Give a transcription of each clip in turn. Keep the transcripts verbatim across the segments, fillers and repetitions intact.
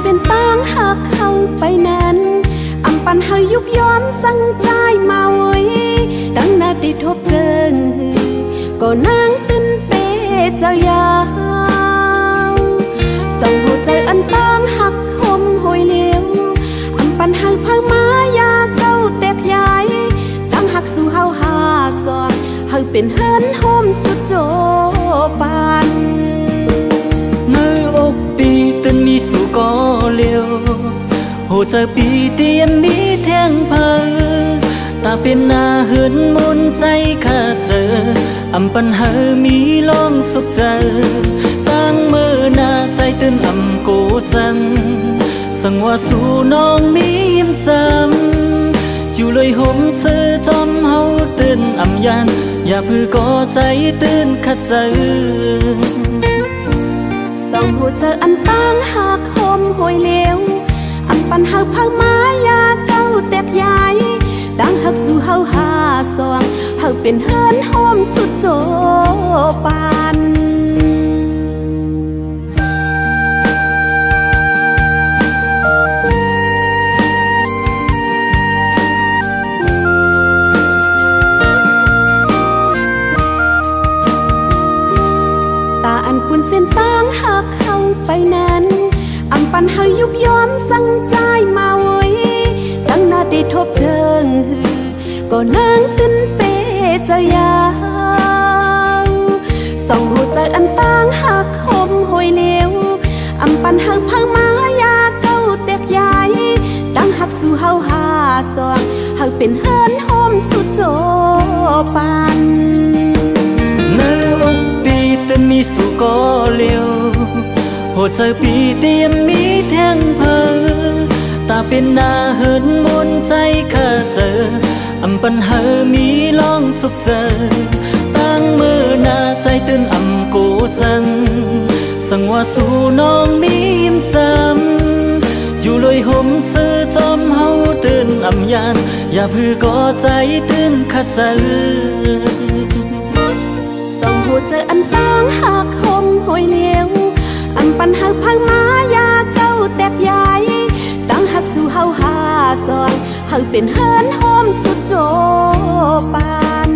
เส้นตั้งหักเข้าไปนั้นอำปันหายุบย้อมสังใจเมาอีตั้งนาดิทบเจิงหือก็นางตึนเปเจ้ายาวส่งหัวใจอันตั้งหักคมหอยเหลียวอำปันหาพามายาเข้าเตกยายตั้งหักสู่เฮาหาสอนเฮาเป็นเฮินโฮมสุดโจปันมืออกปีตึนมีสู่ก็เลียวหัวใจปีเตียนนี้แทงเผอตาเป็นหน้าเหินมุนใจข้าเจออำปันหามีลองสุขเจอตั้งมือหน้าใจตื่นอำโกสังสังว่าสู่น้องมียิ้มจำอยู่เลยห่มเสื้อจอมเฮาตื่นอำยันอย่าเพื่อก่อใจตื่นข้าเจอส่องหัวเจออันตั้งหากห่มหอยเหลวอำปันหาพามายาเก้าแตกยายตั้งหักสู่เฮาหาสองเฮาเป็นเฮินโฮมสุดโจปันตาอันปุ่นเส้นตั้งหักเข้าไปนั้นอำปันหายุบย้อมสังใจเมาตั้งนาดิทบเจิงหือก็นางตึนเปเจ้ายาวส่องหัวใจอันตั้งหักคมหอยเหลวอำปันหางพังมายาเก้าเตกยายตั้งหักสู่เฮาหาสองเฮาเป็นเฮินโฮมสุดโจปันเนื้ออกปีตึนมีสู่ก็เลียวหัวใจปีเตียนมีแทงเผอตาเป็นหน้าเหินมุนใจข้าเจออำปันหามีลองสุขเจอตั้งมือหน้าใจตื่นอำโกสังสังว่าสู่น้องมียิ้มจำอยู่เลยห่มเสื้อจอมเฮาตื่นอำยันอย่าเพื่อก่อใจตื่นข้าเจอส่องหัวเจออันตั้งหักห่มหอยเหลียวอำปันหาพังมายาเก้าแตกยายตั้งหักสู่เฮาหาสอนเฮาเป็นเฮินโฮมสุดโจปัน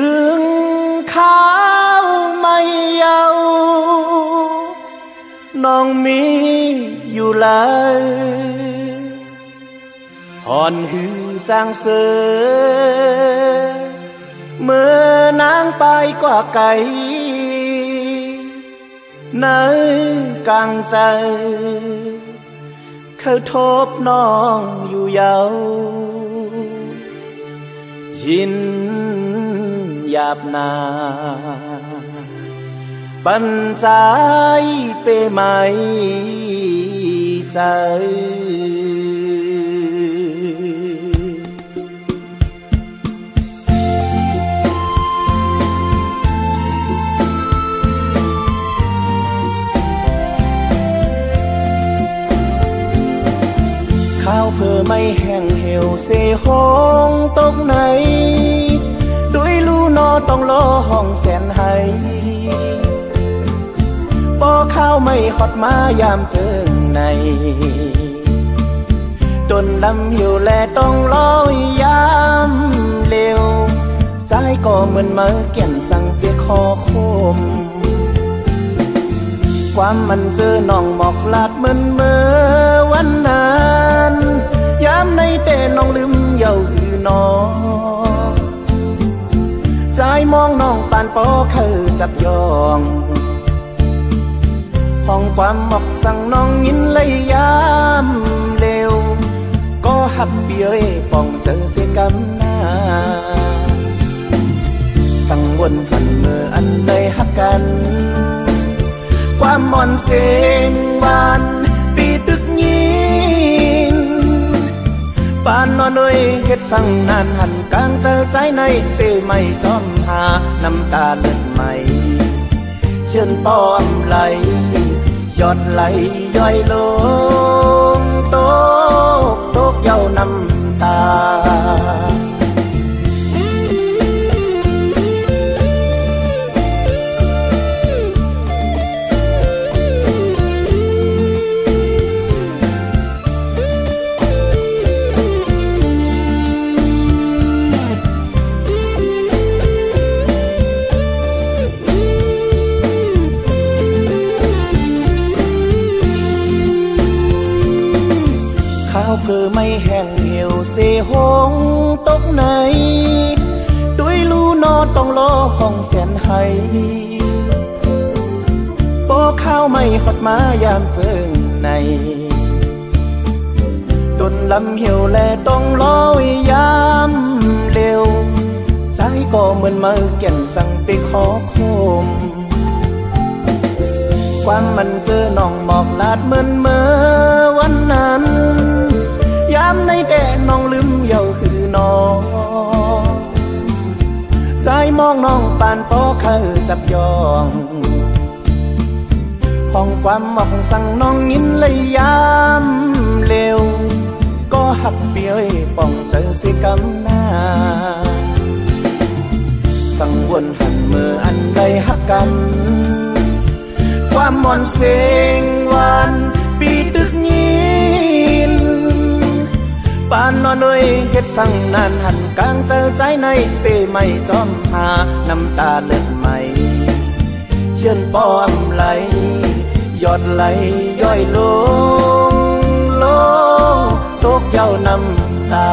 ถึงข้าวไม่เยาน้องมีอยู่เลยห่อนหือจางเสือเมื่อนางไปกว่าไก่เนื้อกลางใจเขาทบน้องอยู่เยายินหยาบนาปัญใจไปไหมใจข้าวเพื่อไม่แห้งเหี่ยวเสห้องตกไหนต้องรอห้องแสนให้ป้อข้าวไม่หอดมายามเจิงในจนลำหิวแลต้องรอยามเร็วใจก็เหมือนเมื่อแก่นสั่งเปียคอคมความมันเจอน้องหมอกลาดเหมือนเมื่อวันนั้นยามในเตน้องลืมเยาคือน้องใจมองน้องปานปอเคยจับยองห้องความหมอกสั่งน้องยินเลยยามเร็วก็หับเบี้ยป่องเจอเสียกำนาสั่ง คนพันเมื่ออันใดฮักกันความหม่อนเสียงหวานปีตึกยินปานนอนหน่วยเฮ็ดสั่งนานหันกลางเจอใจในเปไม่จอมหาน้ำตาเลือดใหม่เชิญป้อมไหลยอดไหลย่อยลงโตกโตกเย้าน้ำตาคือไม่แห้งเหี่ยวเสหงตกในด้วยรู้นอต้องรอห้องแสนไห้โปข้าวไม่หดมายามเจิงในดนลำเหี่ยวแลต้องรอยามเร็วใจก็เหมือนมือแก่นสั่งไปขอโคมความมันเจอน้องหมอกลาดเหมือนเมื่อวันนั้นยามในแต่น้องลืมเย้าคือน้องใจมองน้องปานพอเคยจับยองห้องความหมอกสั่งน้องยินเลยยามเร็วก็หักเปียยป่องเจอสิกำหน้าสังวนหันเมื่ออันใดหักกันความหม่อนเสียงหวานปีตึกยินปานนอนหน่วยเฮ็ดสั่งนานหันกลางเจอใจในเปไม่จอมหาน้ำตาเลือดใหม่เชิญป้อมไหลยอดไหลย่อยลงลงโตกเย้าน้ำตา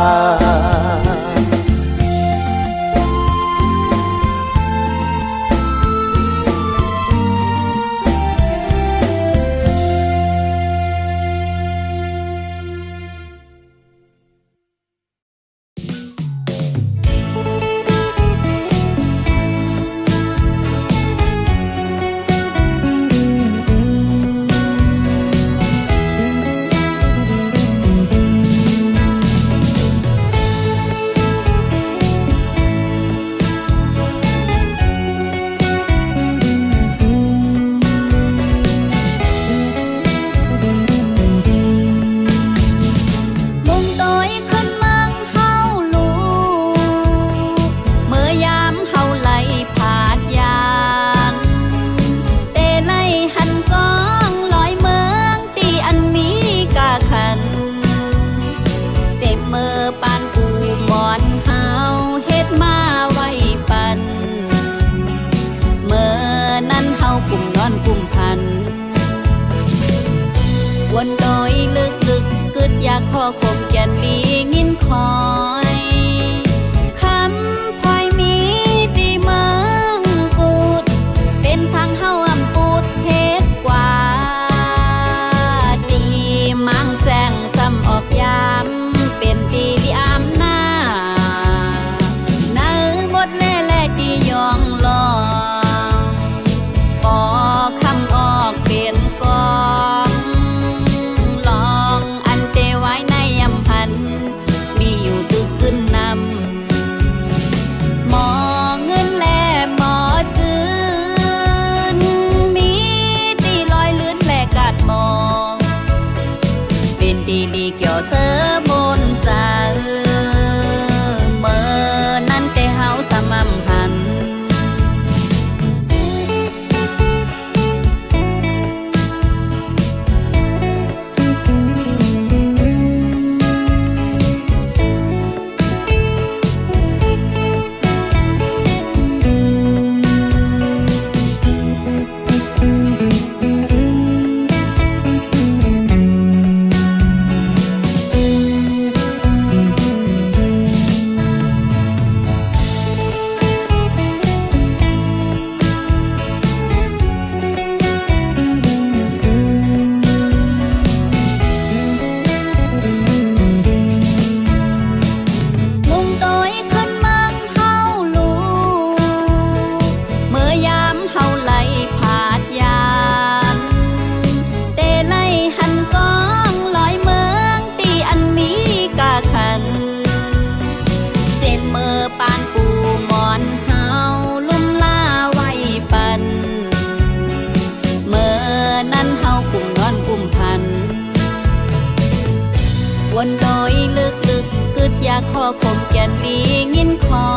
ขอคมแก้มลีงินคอ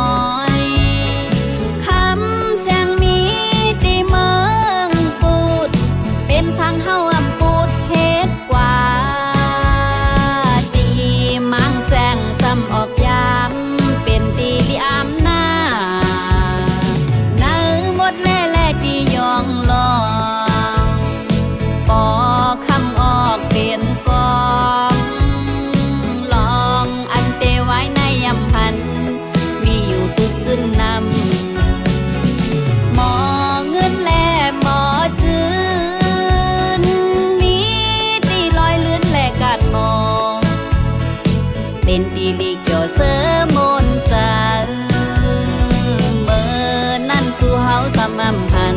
ยคำแสงมีตีเมืองปูดเป็นสังเฮาอำปูดเฮ็ดกว่าตีมังแสงซ้ำออกยามเป็นตีลีอำหน้าน้าหมดแล่แล่ตียองลองปอคำออกเป็นกองเป็นตีลีเกี่ยวเสือมนตราเมื่อนั่นสู่เฮาสม่ำพัน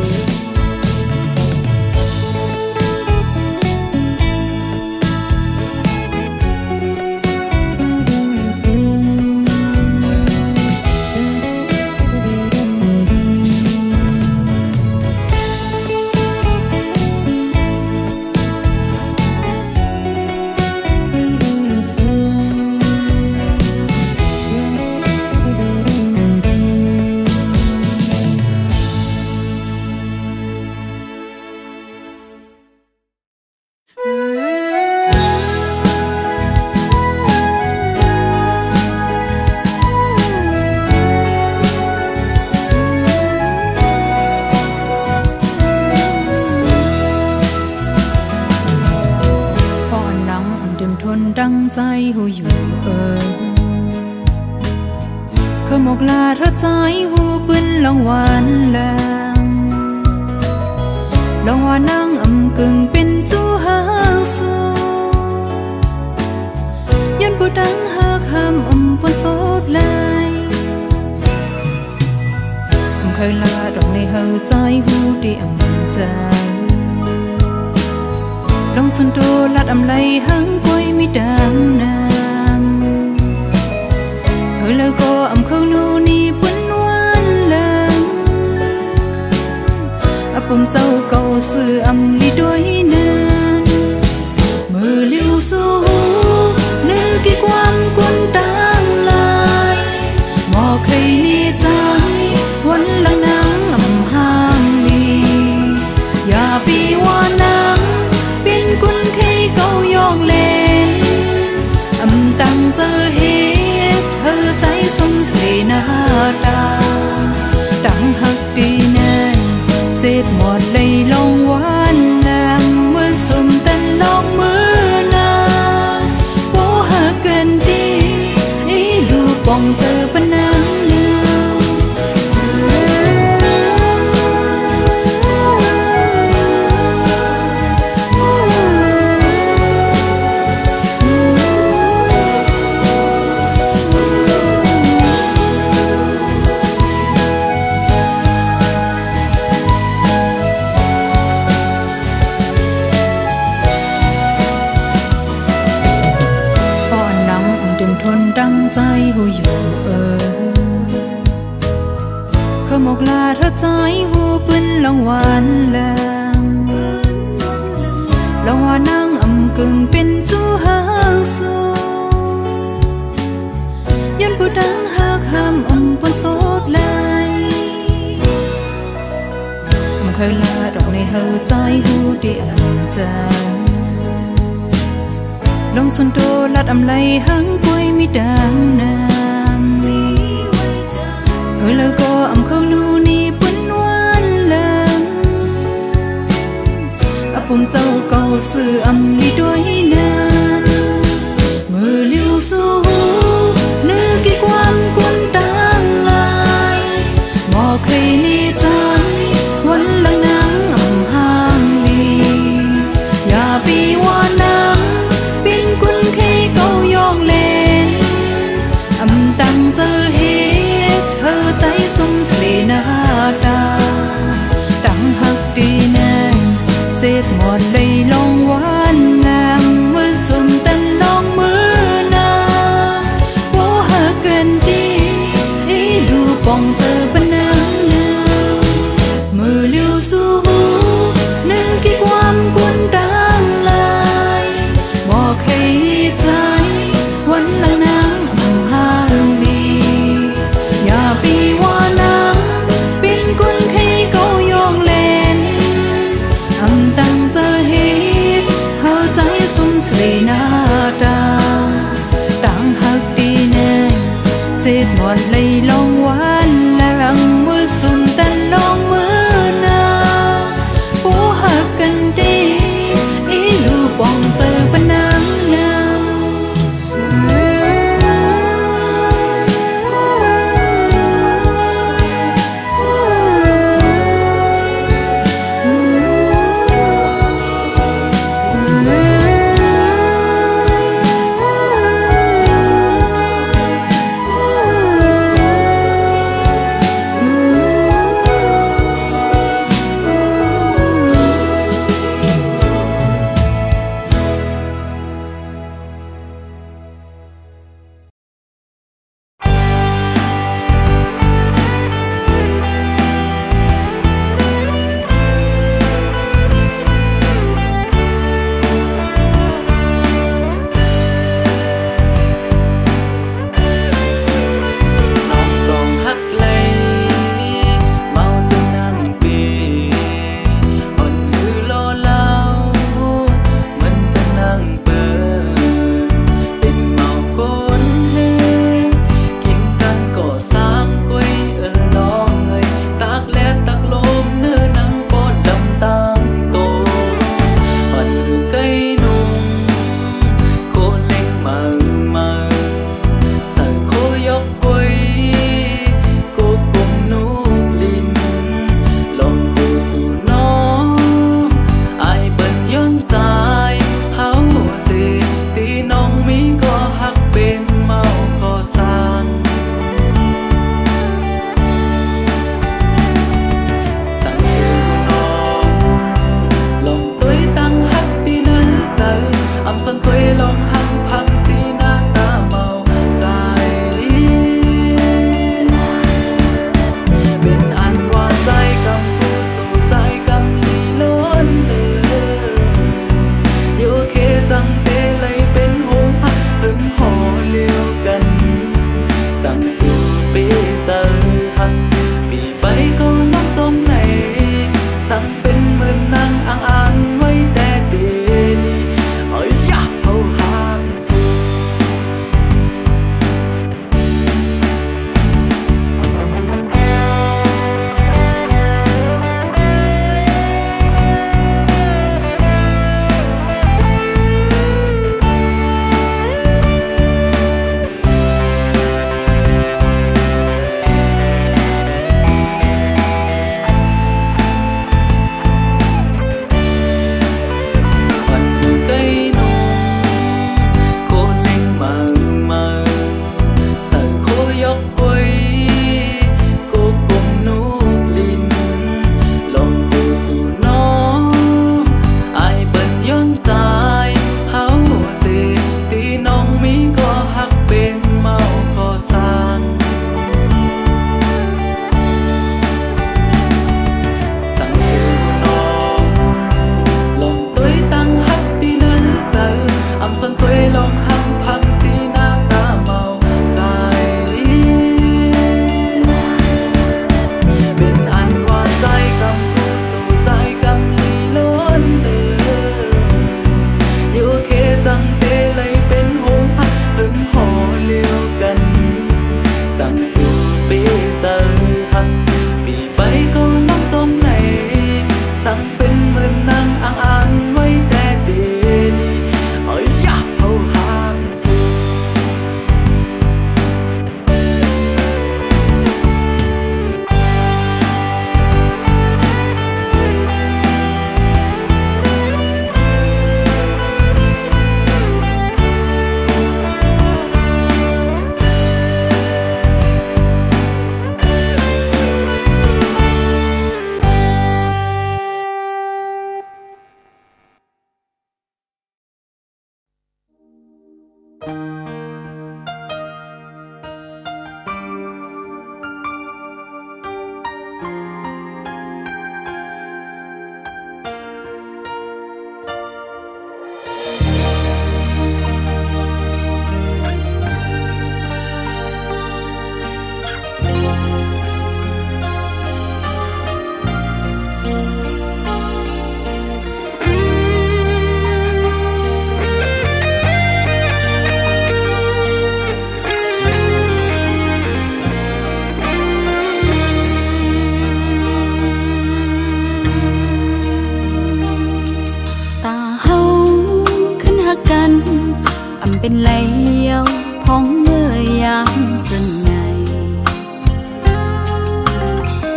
เป็นไหลเยี่ยวพ้องเมื่อยามจังไง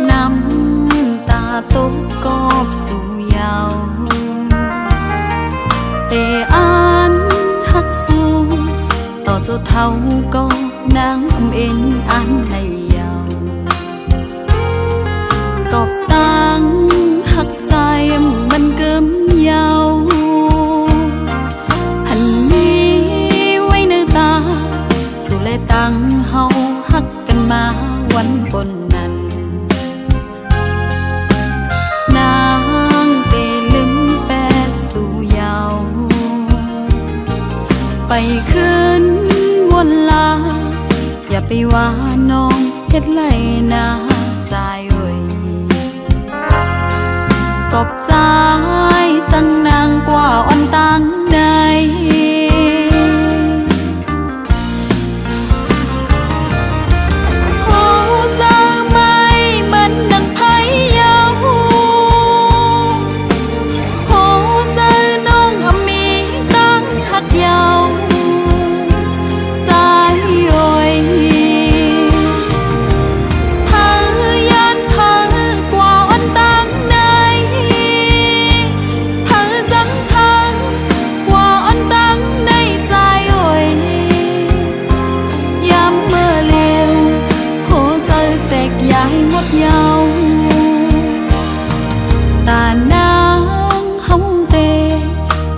น้ำตาตกกอบสู่ยาวเตอันหักสู้ต่อเจ้าเท่าก็นางอำเอ็นอันไหลเยี่ยวกอบตังหักใจมันเกิมยาวหันมีไว้ในตาสู่และตังเฮาหักกันมาวันบนนั้นนางเตลืมแปดสู่ยาวไปขึ้นวนลาอย่าไปว่าน้องเฮ็ดไรนะใจเอ่ยกอบใจจังนางกว่าอ่อนตังใดเขาจะไม่มันดังไพ่ยาวเขาจะน้องอมีตั้งหักยาวใจโอยเธอยานเธอกว่าอ่อนตังใดตานางเฮาเต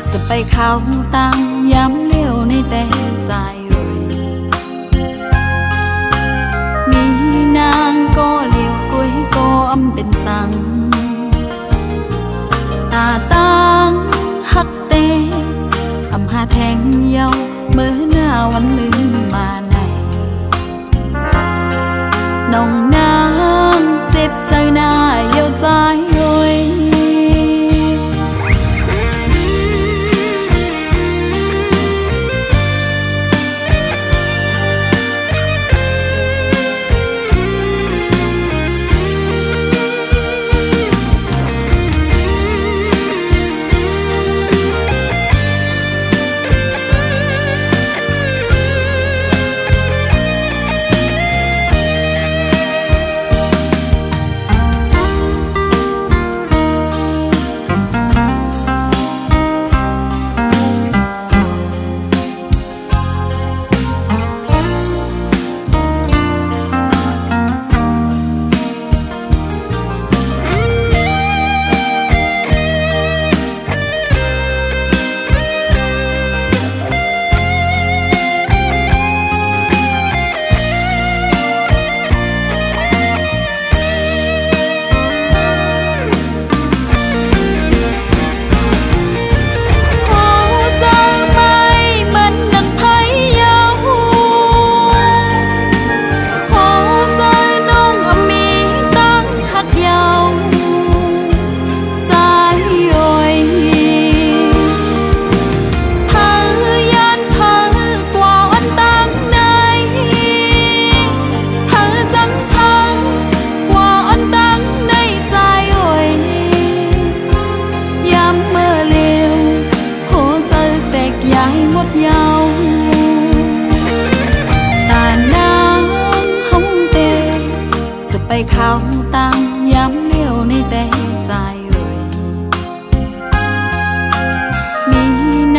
สไปเข้าตังย้ำเลี้ยวในแต่ใจเอ่ยมีนางก็เลี้ยวกุ้ยก็อำเป็นสังตาตังหักเตอำหาแทงเยาเมื่อหน้าวันลืมมาในน้องนางเจ็บใจหน้าเยาใจเอ่ยเขาตั้งย้ำเลี้ยวในแต่ใจเอ่ยมี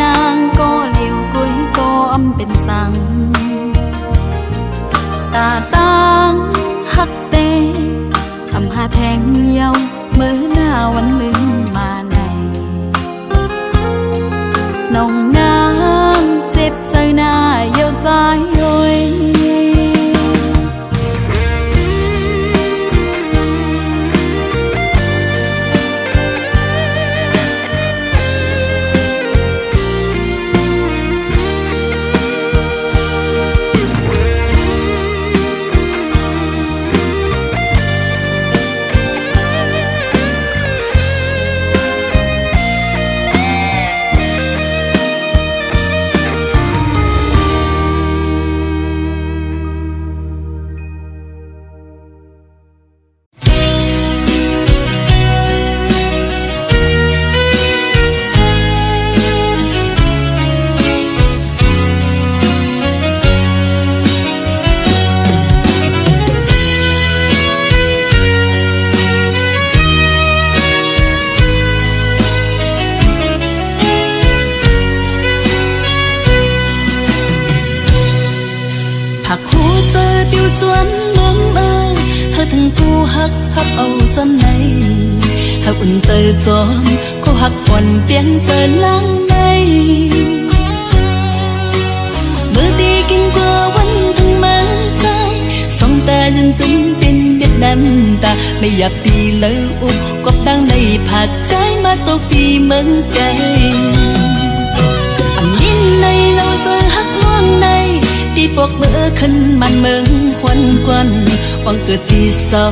นางก็เลี้ยวกุยก็อำเป็นสังตาตั้งหักเตอำหาแทงเยาเมื่อหน้าวันลืมมาในน้องนางเจ็บใจหน้าเยาใจเอ่ย จวนน้องเอ้ยหักถึงกูหักหักเอาจนไหนหักอุ่นใจจอมก็หักอ่อนเปลี่ยนใจลังในเมื่อตีกินกว่าวันถึงมาใจสองแต่ยังจึงเป็นเด็ดน้ำตาไม่อยากตีเลยอุกกบตั้งในผาดใจมาตกตีเมืองไกลอันยินในเราเจอหักล่วงในตีปกเมื่อขึ้นมันเมืองควันควันวังเกิดตีเศร้า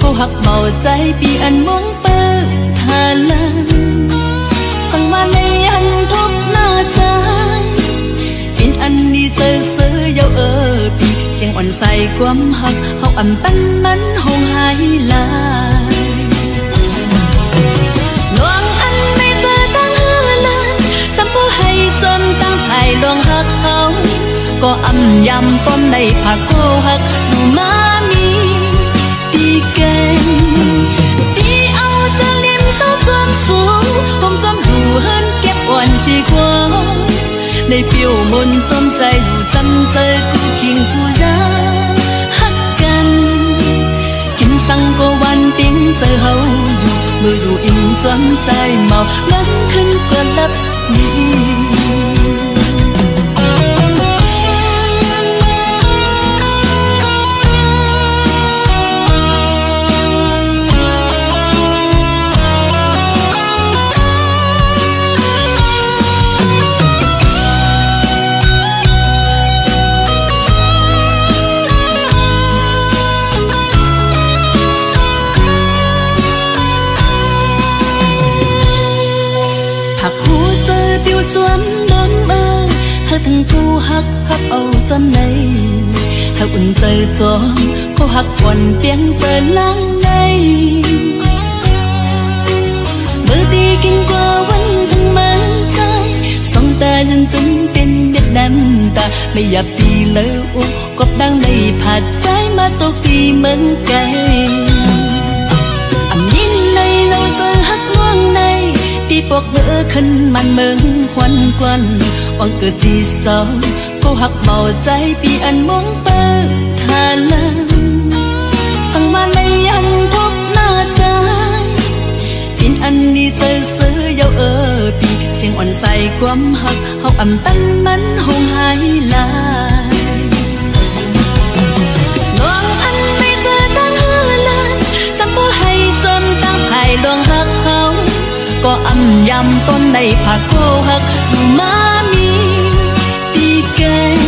ก็หักเบาใจปีอันมองเปิดทาลังสั่งมาในอันทบหน้าใจเป็นอันดีเจอเสือเยาเออปีเชียงอ่อนใส่ความหักเฮาอ่ำปั้นมันหงหายลาลวงอันไม่เจอตั้งเฮือลันสัมผัสให้จนตั้งไผ่ลวงหักเฮาก็อ่ำยำต้นในผักโกหักสู่มามีตีแกงตีเอาจะริมเศร้าจนสูงหงจนหูเฮินเก็บอ่อนชีควงในเปี่ยวมนจมใจอยู่จำใจกูคิงกูรักฮักกันกินสังก็วันปิ้งใจเฮาอยู่เมื่ออยู่อิ่มจนใจเมาล้นขึ้นกว่าลับนี้จวนน้องเอ้ยหักถึงกูหักหักเอาจนไหนหักอุ่นใจจอมก็หักอ่อนเปลี่ยนใจลังในเมื่อตีกินกว่าวันถึงมาใจสองแต่ยังจึงเป็นเด็ดน้ำตาไม่อยากตีเลยอุกกบดังในผาดใจมาตกตีเมืองไกลอันยินในเราเจอหักล่วงในปกเมื่อขึ้นมันเมืองควันควันวังเกิดตีเศร้าก็หักเบาใจปีอันมองเปิดทาลังสั่งมาในอันทบหน้าใจเป็นอันดีเจอเสือเยาเออปีเชียงอ่อนใส่ความหักเฮาอ่ำปั้นมันหงหายลาลวงอันไม่เจอตั้งเฮือลันสัมผัสให้จนตั้งไผ่ลวงหักเฮาก็อ่ำยำต้นในผักโกหักสู่มามีตีแกง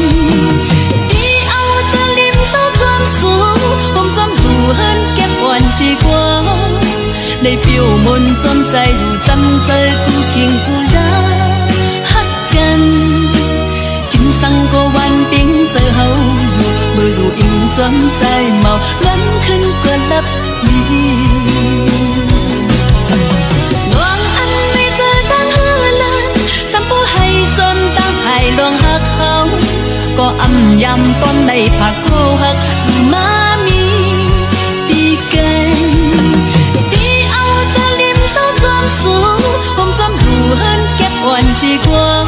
ตีเอาจะริมเศร้าจนสูงหงจนหูเฮินเก็บอ่อนชีควงในเปี่ยวมนจนใจอยู่จำใจกูคิงกูรักฮักกันกินสังก็วันปิ้งเจอเฮาอยู่เมื่ออยู่อิ่มจนใจเมาล้นขึ้นกว่าลับนี้ลวงหักเขาก็อ่ำยำต้นในผักโคหักสู่มามีตีแกงตีเอาจะริมเศร้าจอมสูงหงจอมหูเฮินเก็บอ่อนชีควง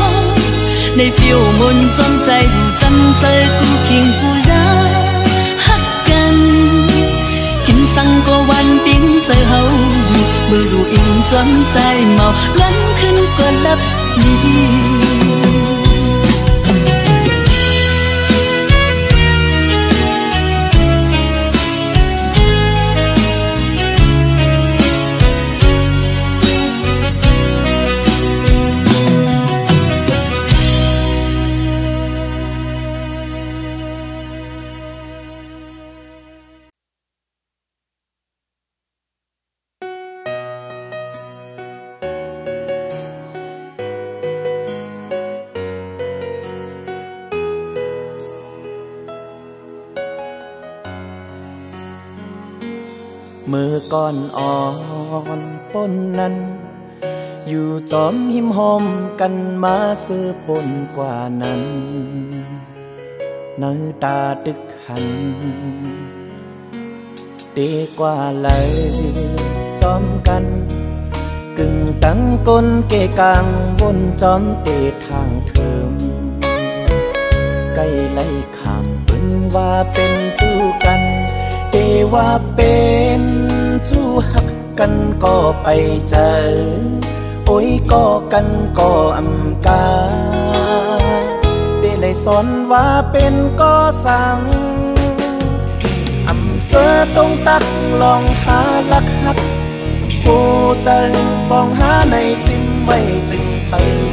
ในเปี่ยวมนจอมใจอยู่จำใจกูคิงกูรักฮักกันกินสังก็วันปิ้งเจอเฮาอยู่เมื่ออยู่อิ่มจนใจเมาล้นขึ้นกว่าลับนี้มือก้อนอ่อนป้นนั้นอยู่จอมหิมหอมกันมาซื้อปนกว่านั้นน้ำตาตึกหันดีกว่าเลยจอมกันกึ่งตั้งก้นเกกางวนจอมเตะทางเทิมใกล้ไล่ขามปืน ว่าเป็นคู่กันเอว่าเป็นคู่หักกันก็ไปเจอโอ้ยก็กันก็อำกาเดเลยสอนว่าเป็นก็สั่งอำเสอต้องตักลองหาลักหักโหใจสองหาในซิมไม่จึงเติม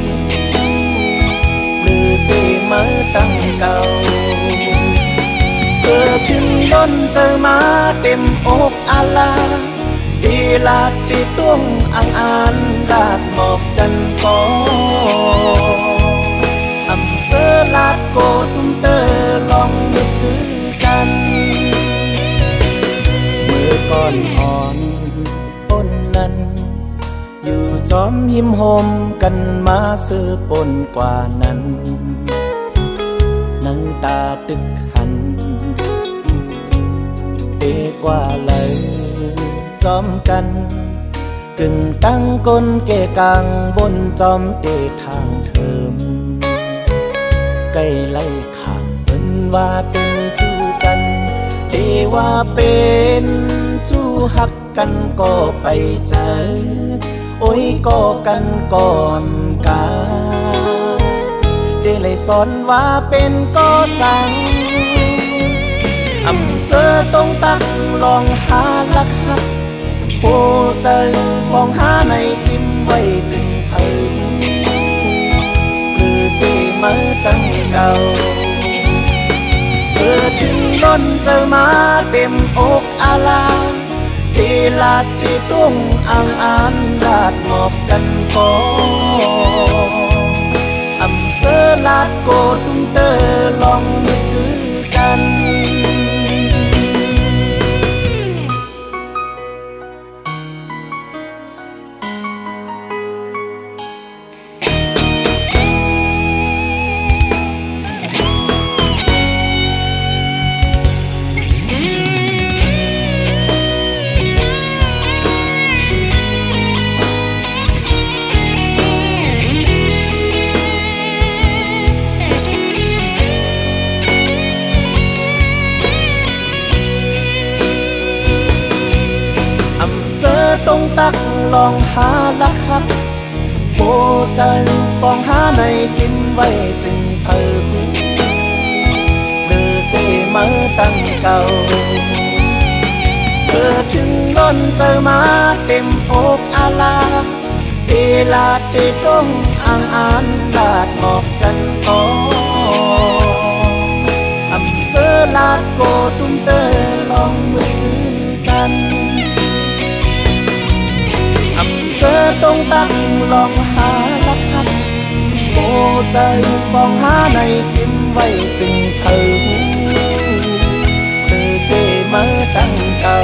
หรือสิมาตั้งเก่าเกิดถึงล้นเจอมาเต็มอกอาลาดีลาดีตุ้งอ่างอ่านลาดหมอกกันก่ออำเสอลาดโกตุ้มเตอลองนึกถึงกันเมื่อก่อนอ่อนต้นนั้นอยู่จอมยิ้มโฮมกันมาซื้อปนกว่านั้นน้ำตาตึกหันเด็กว่าเลยจอมกันกึ่งตั้งก้นเกะกังบนจอมเตะทางเทิมใกล้ไล่ข่างเพิ่นว่าเป็นคู่กันเตว่าเป็นคู่หักกันก็ไปเจอโอ้ยก็กันก่อนกาเดเลยสอนว่าเป็นก็สั่งอำเสอต้องตักลองหาลักหักโหใจสองหาในซิมไว้จึงเพิ่มหรือสิมาตั้งเก่าเกิดถึงล้นเจอมาเต็มอกอาลาตีลาดตีตุ้งอ่างอ่านลาดหมอกกันก่ออำเสอลาดโกตุ้มเตอลองนึกถึงกันต้องตักลองหาลักหักโหใจสองหาในสิ้นไว้จึงเพิ่มหรือสิมาตั้งเก่าเกิดถึงล้นเจอมาเต็มอกอาลาตีลาตีต้องอ่างอ่านลาดหมอกกันก่ออำเสอลาดโกตุ้มเตอลองมือถือกันเธอต้องตั้งลองหาลักหักโหใจสองหาในสิ้นไว้จึงเถิดเธอเสมาตั้งเก่า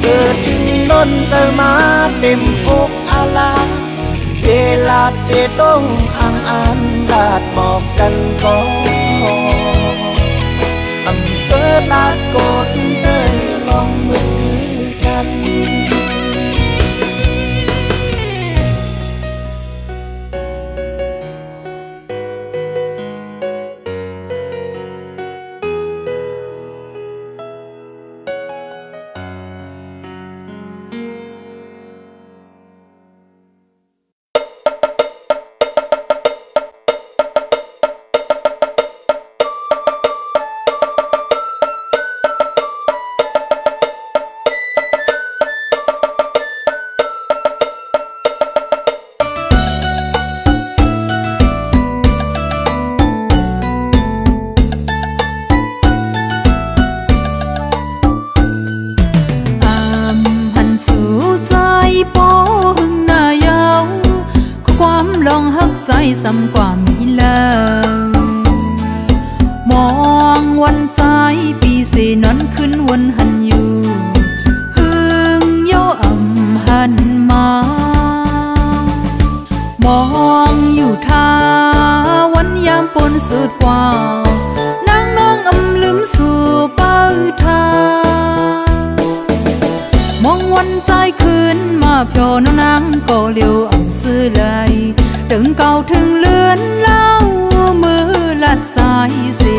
เกิดถึงล้นเจอมาเต็มอกอาลาเดลาเดต้องอ่างอ่านลาดหมอกกันก่ออำเสอลาดโกตุ้มเตอลองมือถือกันถึงเก่าถึงเลือนเล่ามือลัดสายสิ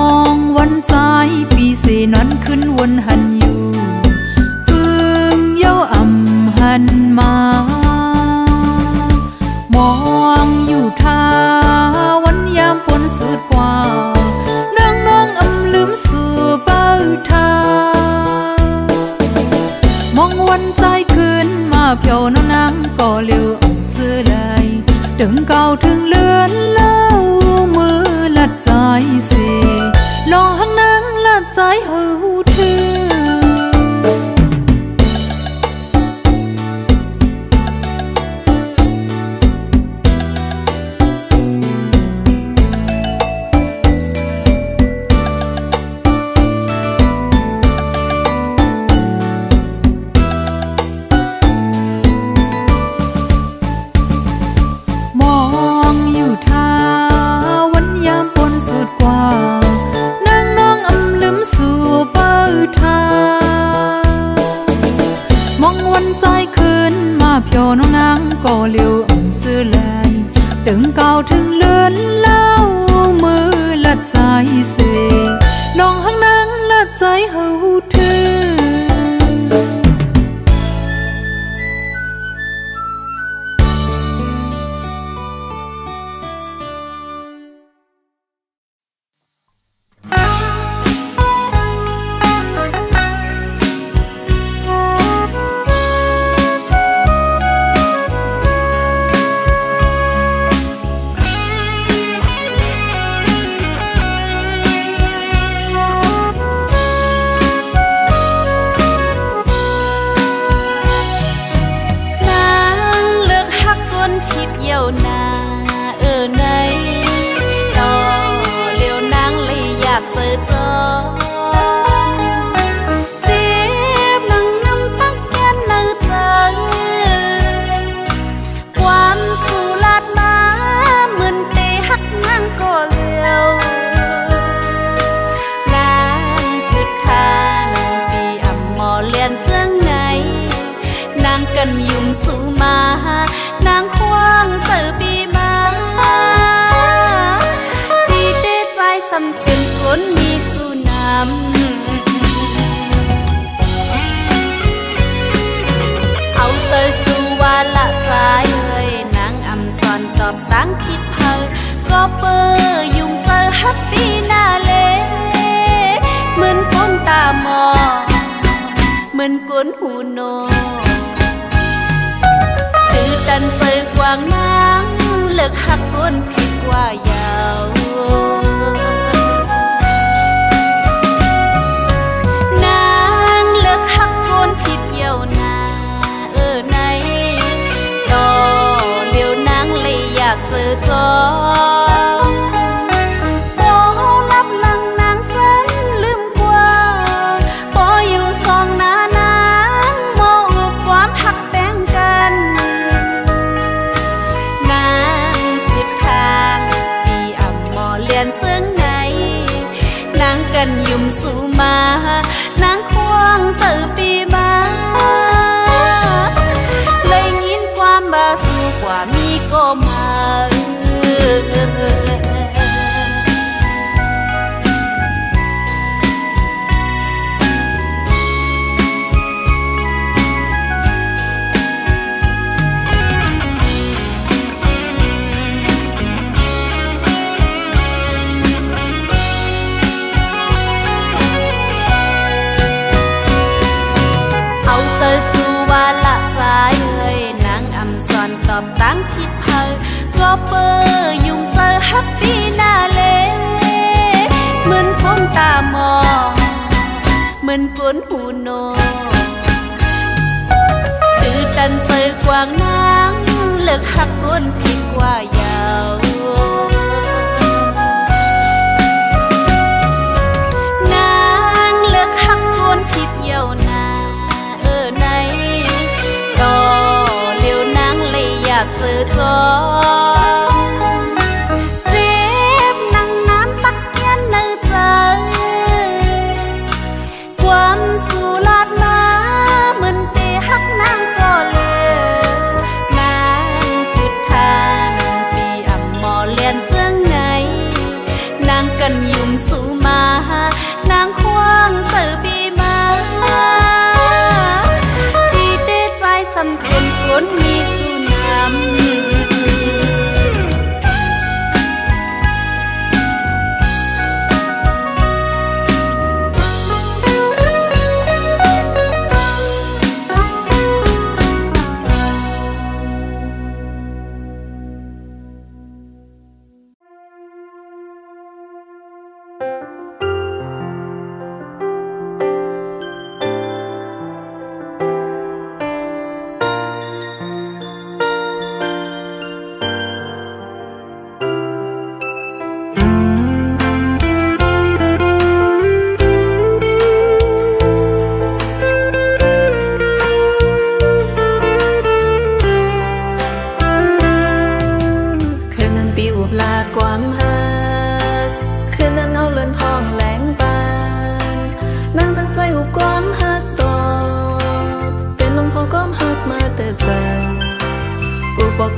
องวันสายปีเสนั้นขึ้นวนหันอยู่พึ่งเย้าอ่ำหันมามองอยู่ท่าวันยามปนสุดกว่านั่งน้องอ่ำลืมสู่เป้าทามองวันสายขึ้นมาเพียวน้องนางก่อเลี้ยวอ่ำซื้อไหลถึงเก่าถึงเลือนเล่ามือลัดใจสิลองหักนางลัดใจหูเธอ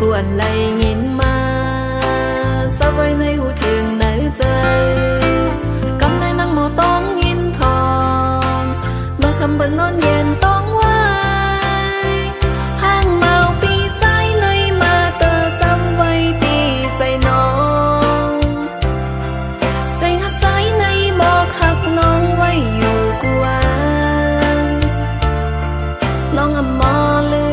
กวนไหลยินมาสบายในหูถึงในใจกำในนั่งหมอต้องยินทองเมื่อคำบรรนอนเย็นต้องไว้ห้างเมาปีใจในมาเตอจำไว้ตีใจน้องใส่หักใจในบอกหักน้องไว้อยู่กวนน้องอมอลืม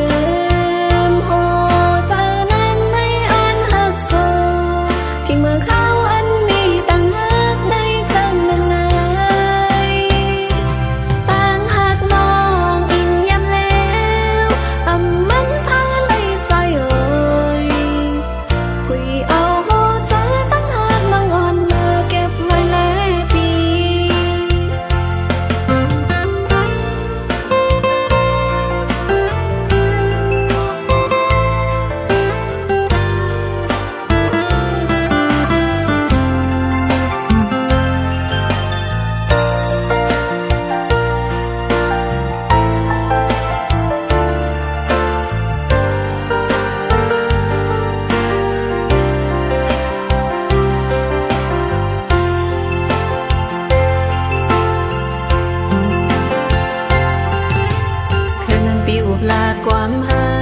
ลาความหั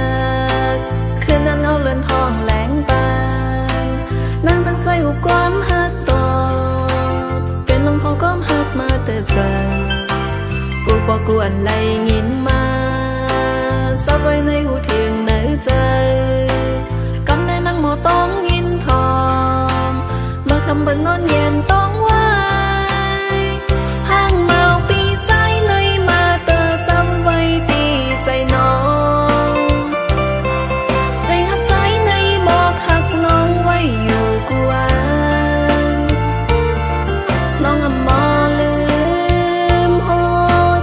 กคืนนั้นเอาเลื่อนทองแหลงปานนั่งตั้งใจอุบความหักตอบเป็นลมเขาก้มหักมาเตอใจกูปอกวนไหลยินมาซับไว้ในหูถึงในใจกำในนั่งหมอต้องยินทองเมื่อคำบรรนอนเย็นต้องไว้ห้างเมาปีใจในมาเตอจำไว้ตีใจน้องใส่หักใจในบอกหักน้องไว้อยู่กวนน้องอมอลืมโห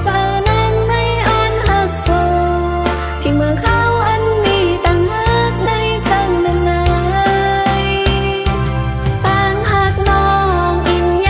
ใจนั่งในอันหักสูที่เมื่อเขาอันนี้ต่างหักในจังนั้นไหนต่างหักน้องอิน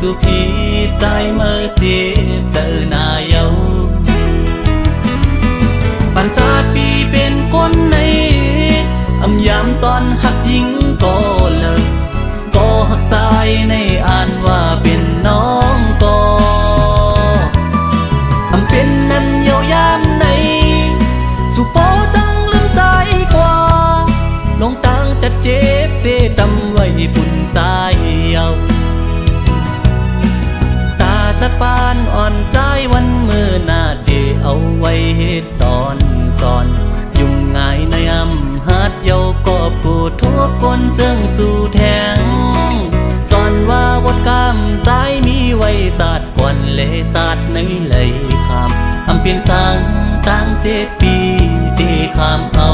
สุขีใจเมื่อเจ็บเจอนายาวปัญจาปีเป็นคนในอำยามตอนหักยิงก็เลิกก็หักใจในอ่านว่าเป็นน้องก็อำเป็นนั้นเยาวยามในสุโปจังลืมใจกว่าลงตังจัดเจ็บเตะตำไว้ปุ่นใจเยาตาปานอ่อนใจวันมือหน้าเดเอาไว้เหตุตอนสอนยุ่งง่ายในอำหัดเยาก็ผู้ทั่วคนเจิงสู่แทงสอนว่าวดกรรมใจมีไว้จัดก่อนเลยจัดในเลยคำอำเปลี่ยนสังตั้งเจ็ดปีตีคำเอา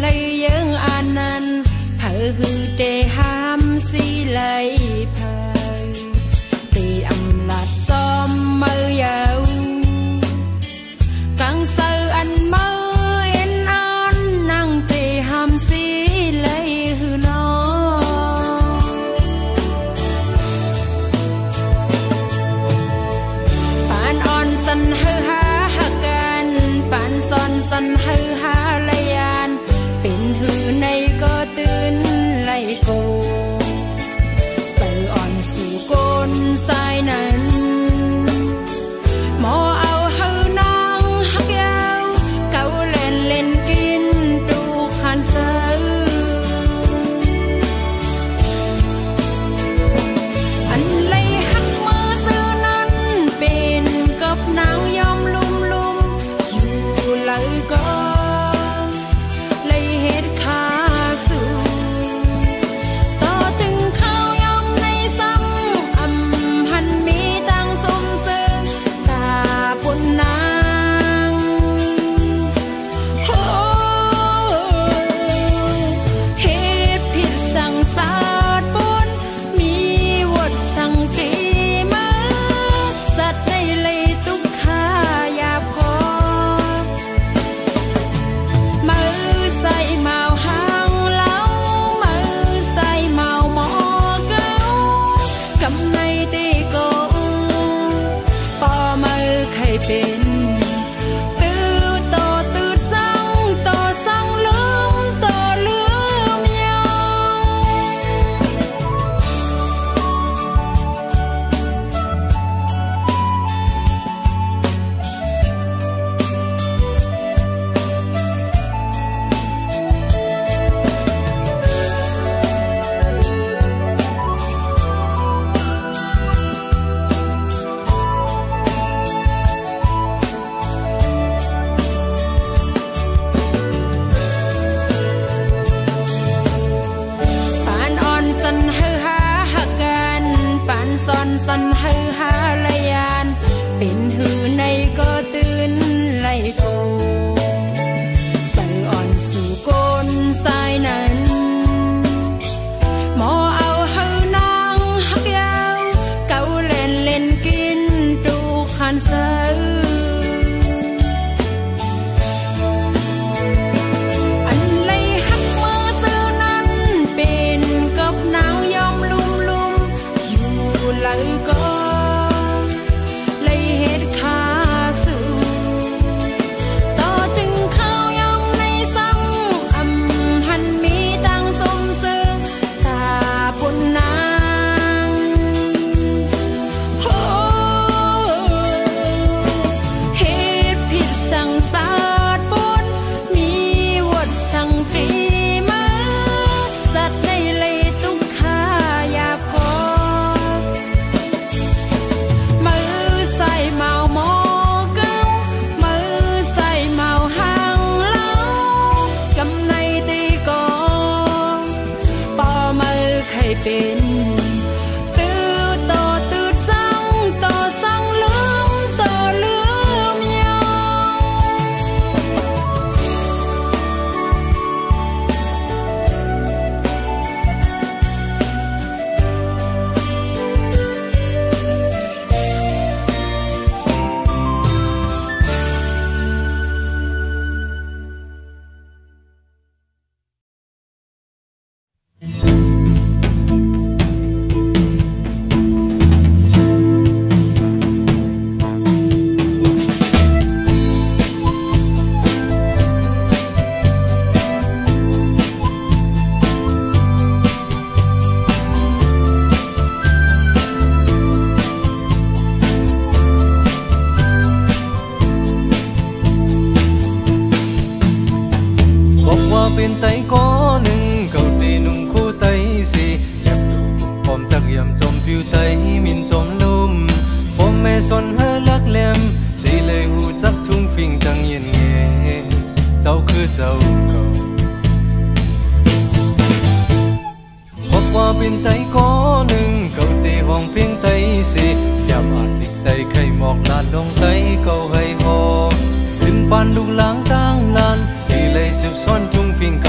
ไรเยิงอานันเธอคือเตหามสีไหลพายตีอำลาซ้อมเมื่อยาวกังเซออันเมื่อเอ็นอันนั่งเตหามสีไหลหือน้องปานอ่อนสันเฮือหาหักกันปานซอนสันเฮือหาไหลยานเป็นหือในก็ตื่นไหลโกเซออ่อนสู่ก้นสายนั้นหมอเอาหือน้องหักยาวเก่าเล่นเล่นกินดูคันเซออันไหลหักมือซื้อนั้นเป็นกับหนาวยอมลุ่มลุ่มอยู่ไหลก็สันหือหาลายานเป็นหือในก็ตื่นไหลโกสันอ่อนสู่ก้นสายนั้นหมอเอาหือน้องหักยาวเก่าเล่นเล่นกินดูคันเซอ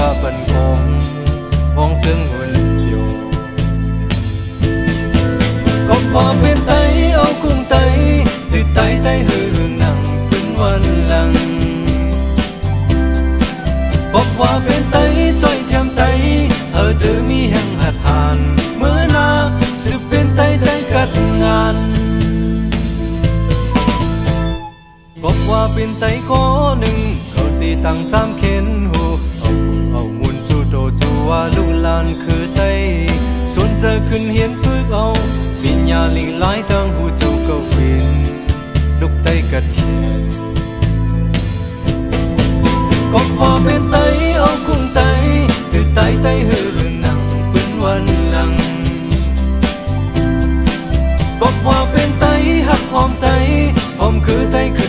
ก็เป็นคงวงซึ่งหุ่นอยู่ก็พอเป็นไตเอากุ้งไตติดไตไตหือหนังเป็นวันหลังบอกว่าเป็นไตจอยเทียมไตเออเธอมีแห่งหัดหานเมื่อนาสืบเป็นไตไตกัดงานบอกว่าเป็นไตข้อหนึ่งเขาตีตั้งจำเข็นหูเอาเอามุนจูโดจูว่าลูกลานคือไตส่วนเจอขึ้นเฮียนพึกเอาวิญญาลิงหลายทางหูจูเกวินลูกไตกัดเขียนก็พอเป็นไตเอากุ้งไตตือไตไตหือหนังเป็นวันหลังบอกว่าเป็นไตหักหอมไตหอมคือไตคือ